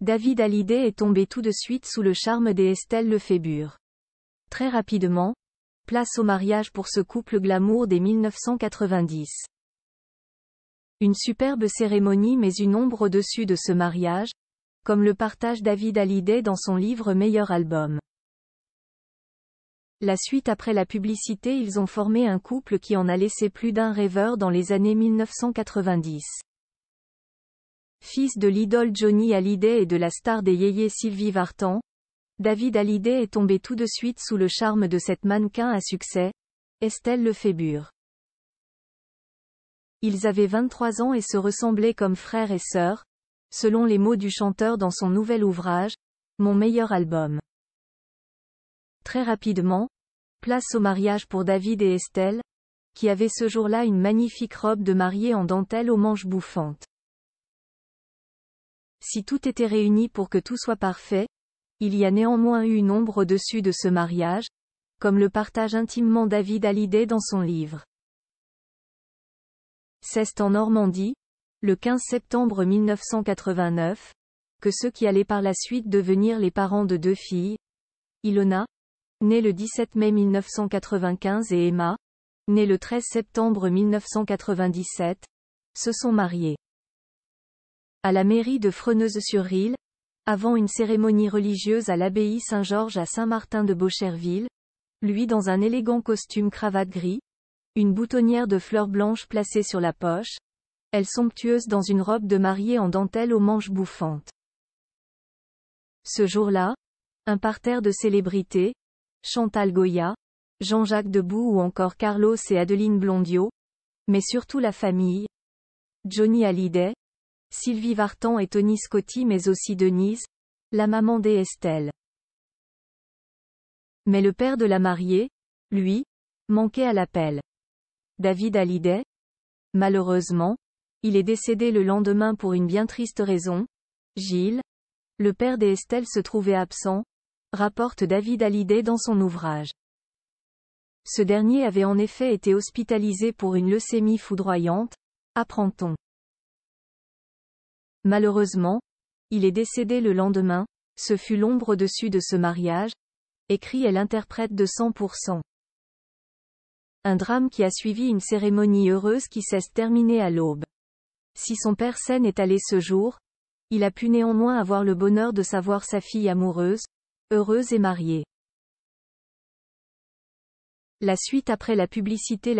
David Hallyday est tombé tout de suite sous le charme des Estelle Lefébure. Très rapidement, place au mariage pour ce couple glamour des 1990. Une superbe cérémonie mais une ombre au-dessus de ce mariage, comme le partage David Hallyday dans son livre Meilleur album. La suite après la publicité, ils ont formé un couple qui en a laissé plus d'un rêveur dans les années 1990. Fils de l'idole Johnny Hallyday et de la star des yéyés Sylvie Vartan, David Hallyday est tombé tout de suite sous le charme de cette mannequin à succès, Estelle Lefébure. Ils avaient 23 ans et se ressemblaient comme frères et sœurs, selon les mots du chanteur dans son nouvel ouvrage, Mon meilleur album. Très rapidement, place au mariage pour David et Estelle, qui avaient ce jour-là une magnifique robe de mariée en dentelle aux manches bouffantes. Si tout était réuni pour que tout soit parfait, il y a néanmoins eu une ombre au-dessus de ce mariage, comme le partage intimement David Hallyday dans son livre. C'est en Normandie, le 15 septembre 1989, que ceux qui allaient par la suite devenir les parents de deux filles, Ilona, née le 17 mai 1995 et Emma, née le 13 septembre 1997, se sont mariés. À la mairie de Freneuse-sur-Risle, avant une cérémonie religieuse à l'abbaye Saint-Georges à Saint-Martin de Baucherville, lui dans un élégant costume cravate gris, une boutonnière de fleurs blanches placée sur la poche, elle somptueuse dans une robe de mariée en dentelle aux manches bouffantes. Ce jour-là, un parterre de célébrités, Chantal Goya, Jean-Jacques Debout ou encore Carlos et Adeline Blondio, mais surtout la famille, Johnny Hallyday, Sylvie Vartan et Tony Scotti mais aussi Denise, la maman des Estelle. Mais le père de la mariée, lui, manquait à l'appel. David Hallyday, malheureusement, il est décédé le lendemain pour une bien triste raison. Gilles, le père des Estelle se trouvait absent, rapporte David Hallyday dans son ouvrage. Ce dernier avait en effet été hospitalisé pour une leucémie foudroyante, apprend-on. Malheureusement, il est décédé le lendemain, ce fut l'ombre au-dessus de ce mariage, écrit et l'interprète de 100%. Un drame qui a suivi une cérémonie heureuse qui s'est terminée à l'aube. Si son père sain est allé ce jour, il a pu néanmoins avoir le bonheur de savoir sa fille amoureuse, heureuse et mariée. La suite après la publicité.